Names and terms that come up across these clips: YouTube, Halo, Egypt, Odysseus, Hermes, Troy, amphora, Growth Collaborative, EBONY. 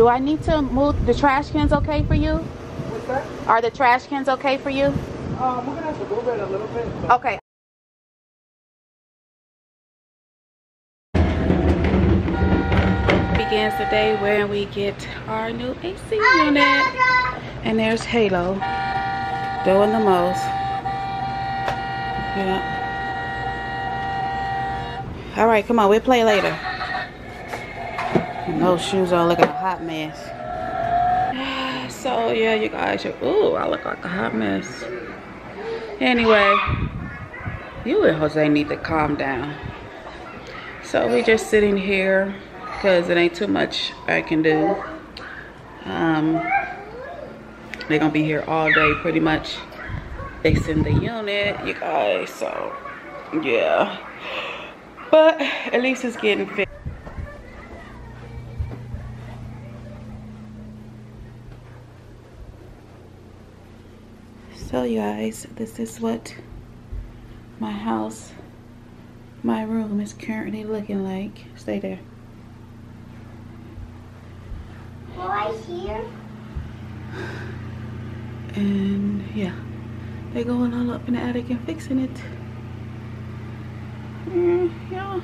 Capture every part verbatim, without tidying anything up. Do I need to move the trash cans? Okay for you? What's that? Are the trash cans okay for you? Um, we're gonna have to move it a little bit. But... Okay. Begins today where we get our new A C unit, and there's Halo doing the most. Yeah. All right, come on, we'll play later. And those shoes are looking a hot mess. So yeah, you guys, ooh, I look like a hot mess. Anyway, you and Jose need to calm down. So we just sitting here because it ain't too much I can do. Um, they're gonna be here all day pretty much. They send the unit, you guys, so yeah. But at least it's getting fixed. So you guys, this is what my house, my room is currently looking like. Stay there. Right here. And yeah, they're going all up in the attic and fixing it. Mm, yeah.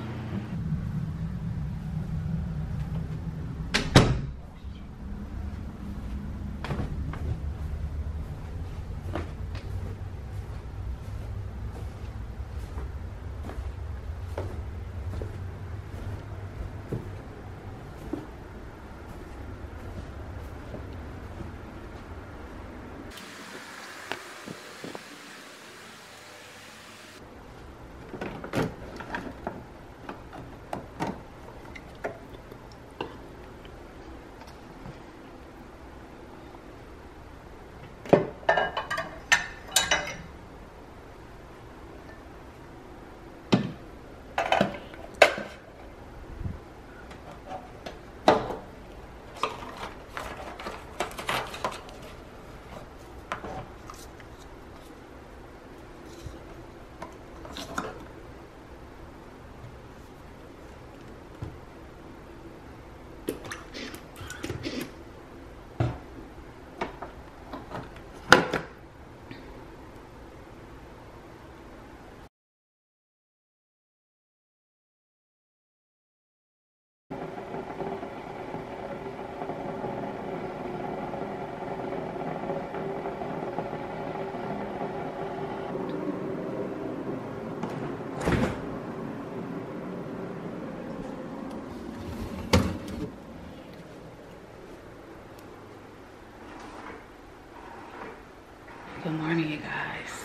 Good morning, you guys.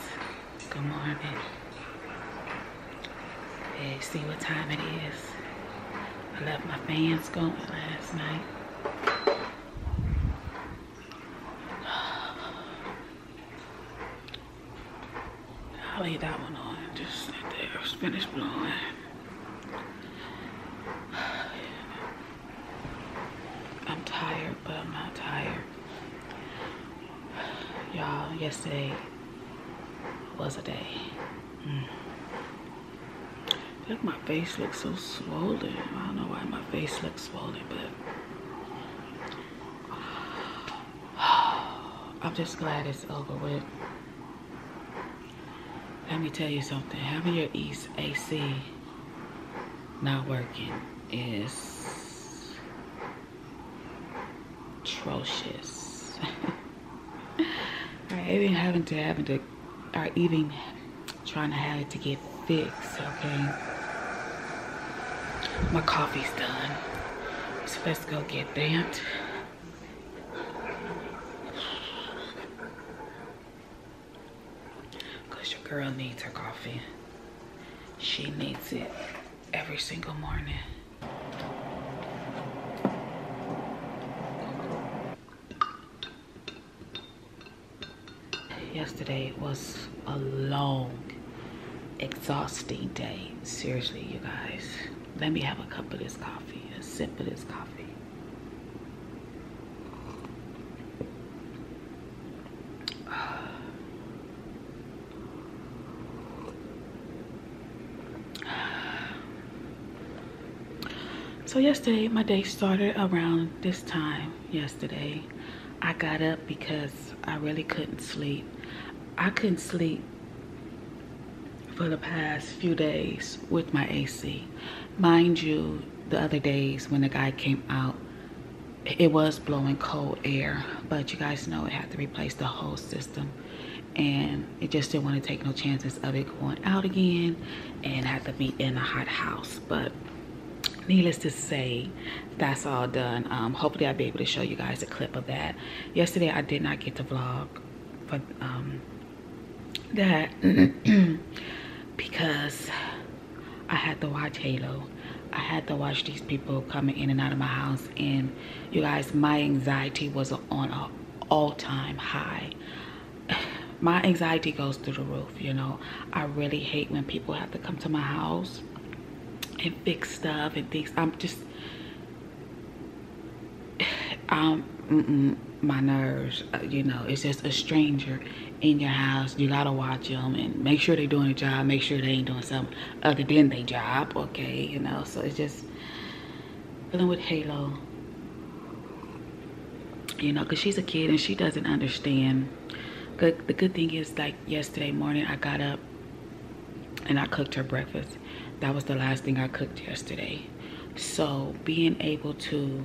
Good morning. Hey, see what time it is. I left my fans going last night. I'll leave that one on. Just sit there. Spinach blowing. I'm tired, but I'm not tired. Y'all, yesterday was a day. Mm. Look, my face looks so swollen. I don't know why my face looks swollen, but I'm just glad it's over with. Let me tell you something. Having your A C not working is atrocious. Even having to having to or even trying to have it to get fixed, okay? My coffee's done. So let's go get that. Cause your girl needs her coffee. She needs it every single morning. Yesterday was a long, exhausting day. Seriously, you guys. Let me have a cup of this coffee, a sip of this coffee. So yesterday, my day started around this time yesterday. I got up because I really couldn't sleep. I couldn't sleep for the past few days with my A C. Mind you, the other days when the guy came out, it was blowing cold air, but you guys know it had to replace the whole system, and it just didn't want to take no chances of it going out again and had to be in a hot house. But needless to say, that's all done. Um, hopefully I'll be able to show you guys a clip of that. Yesterday I did not get to vlog for um, that because I had to watch Halo. I had to watch these people coming in and out of my house, and you guys, my anxiety was on an all-time high. My anxiety goes through the roof, you know. I really hate when people have to come to my house and fix stuff and things. I'm just, um, mm-mm, my nerves, uh, you know. It's just a stranger in your house. You gotta watch them and make sure they're doing their job. Make sure they ain't doing something other than their job, okay? You know, so it's just dealing with Halo. You know, because she's a kid and she doesn't understand. Good, the good thing is, like, yesterday morning I got up and I cooked her breakfast. That was the last thing I cooked yesterday. So being able to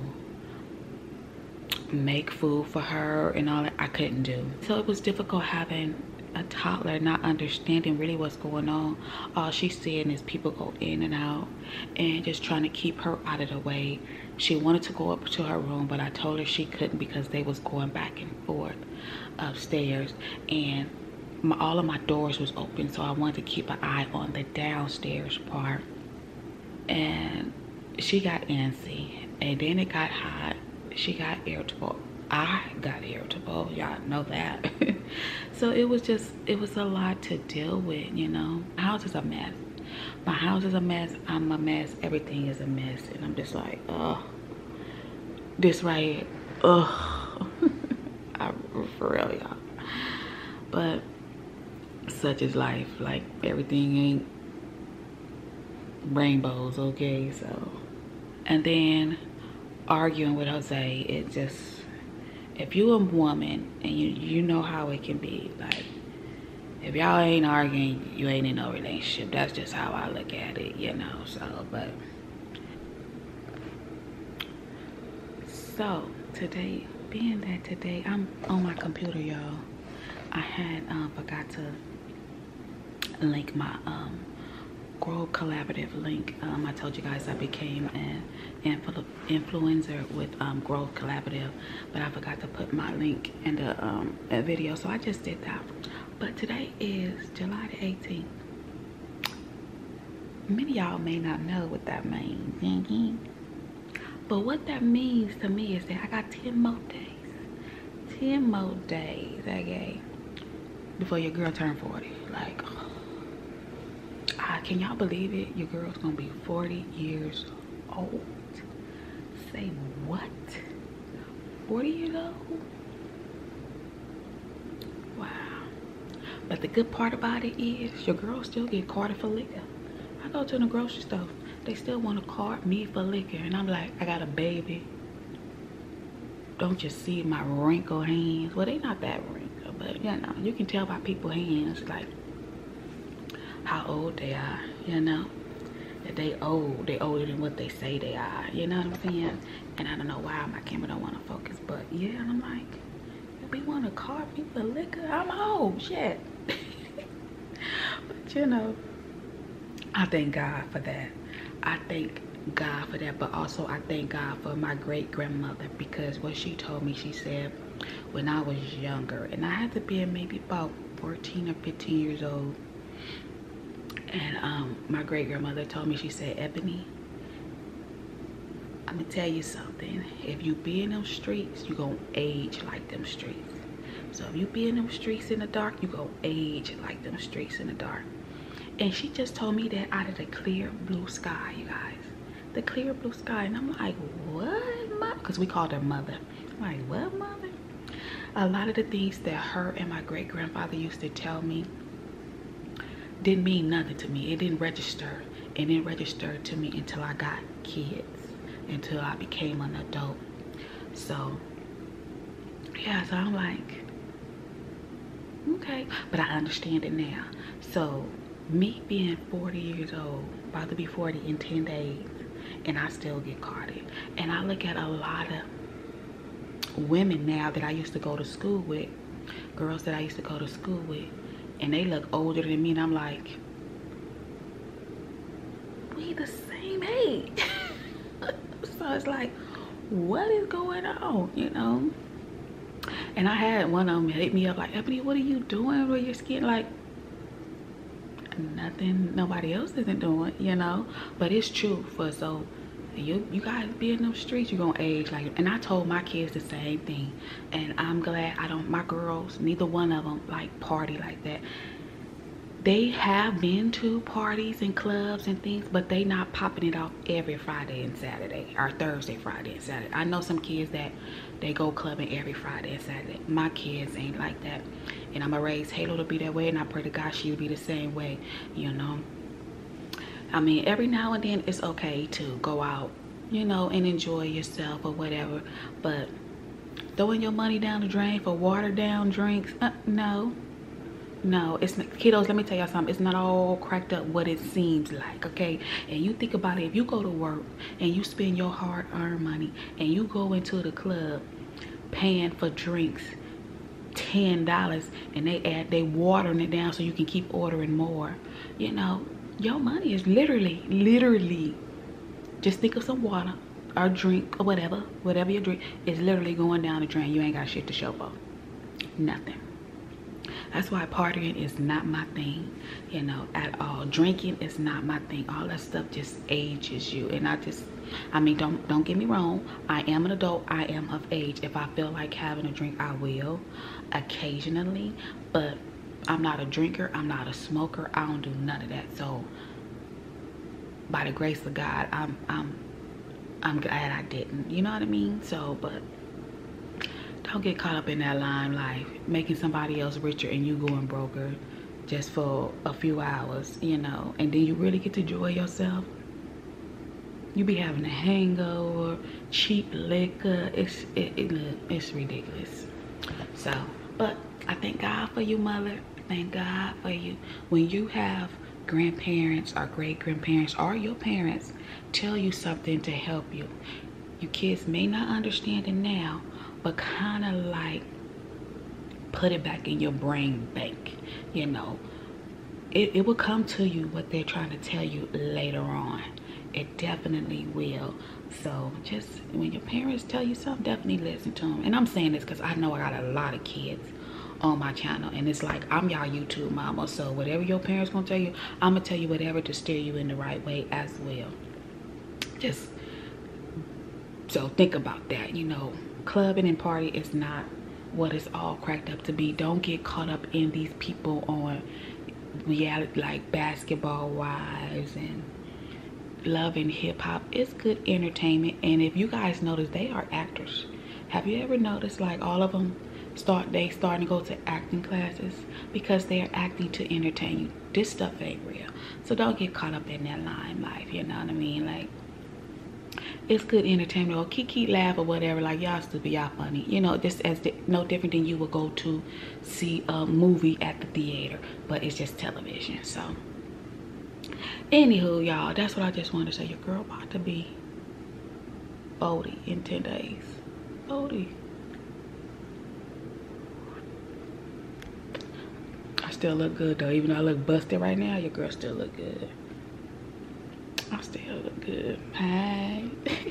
make food for her and all that, I couldn't do. So it was difficult having a toddler not understanding really what's going on. All she's seeing is people go in and out, and just trying to keep her out of the way. She wanted to go up to her room, but I told her she couldn't because they was going back and forth upstairs, and my, all of my doors was open, so I wanted to keep an eye on the downstairs part. And she got antsy, and then it got hot. She got irritable. I got irritable. Y'all know that. So it was just, it was a lot to deal with, you know. My house is a mess. My house is a mess. I'm a mess. Everything is a mess. And I'm just like, oh, this right here. Oh, I, for real, y'all. But such is life. Like, everything ain't rainbows, okay? So, and then arguing with Jose, it just, if you a woman and you you know how it can be, like, if y'all ain't arguing, you ain't in no relationship. That's just how I look at it, you know. So, but so today, being that today I'm on my computer, y'all, I had um forgot to link my um Growth Collaborative link. um, I told you guys I became an influ influencer with um, Growth Collaborative, but I forgot to put my link in the um, a video, so I just did that. But today is July the eighteenth. Many y'all may not know what that means, but what that means to me is that I got ten more days, ten more days, okay, before your girl turned forty. Like, can y'all believe it? Your girl's gonna be forty years old. Say what? forty years old? Wow. But the good part about it is your girl still get carded for liquor. I go to the grocery store, they still want to card me for liquor, and I'm like, I got a baby. Don't you see my wrinkled hands? Well, they not that wrinkled, but you know, you can tell by people's hands, like, how old they are, you know. If they old, they older than what they say they are, you know what I'm saying? And I don't know why my camera don't want to focus, but yeah, I'm like, if we want to carve me for liquor, I'm old, shit. But you know, I thank God for that. I thank God for that, but also I thank God for my great-grandmother, because what she told me, she said, when I was younger, and I had to be maybe about fourteen or fifteen years old, and um, my great-grandmother told me, she said, Ebony, I'm gonna tell you something. If you be in them streets, you gonna age like them streets. So if you be in them streets in the dark, you gonna age like them streets in the dark. And she just told me that out of the clear blue sky, you guys. The clear blue sky. And I'm like, what, mother? Because we called her mother. I'm like, what, mother? A lot of the things that her and my great-grandfather used to tell me didn't mean nothing to me. It didn't register. It didn't register to me until I got kids. until I became an adult. So yeah, so I'm like, okay, but I understand it now. So me being forty years old, about to be forty in ten days, and I still get carded. And I look at a lot of women now that I used to go to school with, girls that I used to go to school with, and they look older than me, and I'm like, we the same age. So it's like, what is going on, you know? And I had one of them hit me up like, Ebony, what are you doing with your skin? Like, nothing nobody else isn't doing, you know? But it's true. For so you you guys be in them streets, you're gonna age like. And I told my kids the same thing, and I'm glad I don't, my girls, neither one of them like party like that. They have been to parties and clubs and things, but they not popping it off every Friday and Saturday, or Thursday, Friday and Saturday. I know some kids that they go clubbing every Friday and Saturday. My kids ain't like that, and I'ma raise Halo to be that way, and I pray to God she'll be the same way, you know. I mean, every now and then it's okay to go out, you know, and enjoy yourself or whatever, but throwing your money down the drain for watered down drinks, uh, no. No, it's not. Kiddos, let me tell y'all something. It's not all cracked up what it seems like, okay? And you think about it. If you go to work and you spend your hard-earned money and you go into the club paying for drinks, ten dollars, and they add, they watering it down so you can keep ordering more, you know, your money is literally, literally, just think of some water or drink or whatever, whatever you drink, is literally going down the drain. You ain't got shit to show for. Nothing. That's why partying is not my thing, you know, at all. Drinking is not my thing. All that stuff just ages you. And I just, I mean, don't don't get me wrong. I am an adult. I am of age. If I feel like having a drink, I will occasionally. But I'm not a drinker. I'm not a smoker. I don't do none of that. So by the grace of God, I'm I'm I'm glad I didn't. You know what I mean? So, but don't get caught up in that limelight, making somebody else richer and you going broker just for a few hours, you know, and then you really get to enjoy yourself. You be having a hangover, cheap liquor. It's it, it it's ridiculous. So, but I thank God for you, mother. Thank God for you. When you have grandparents or great grandparents or your parents tell you something to help you, your kids may not understand it now, but kind of like put it back in your brain bank, you know. It, it will come to you what they're trying to tell you later on. It definitely will. So just when your parents tell you something, definitely listen to them. And I'm saying this because I know I got a lot of kids on my channel, and it's like, I'm y'all YouTube mama, so whatever your parents gonna tell you, I'm gonna tell you whatever to steer you in the right way as well. Just so think about that, you know. Clubbing and party is not what it's all cracked up to be. Don't get caught up in these people on reality, like Basketball Wives and Love and Hip Hop. It's good entertainment. And if you guys notice, they are actors. Have you ever noticed, like, all of them start they starting to go to acting classes because they are acting to entertain you? This stuff ain't real. So don't get caught up in that limelight. You know what I mean? Like, it's good entertainment, or kiki laugh or whatever, like, y'all stupid, y'all funny, you know. This as the, no different than you would go to see a movie at the theater, but it's just television. So anywho, y'all, that's what I just wanted to say. Your girl about to be forty in ten days. forty. I still look good though, even though I look busted right now. Your girl still look good. I still look good. Hi.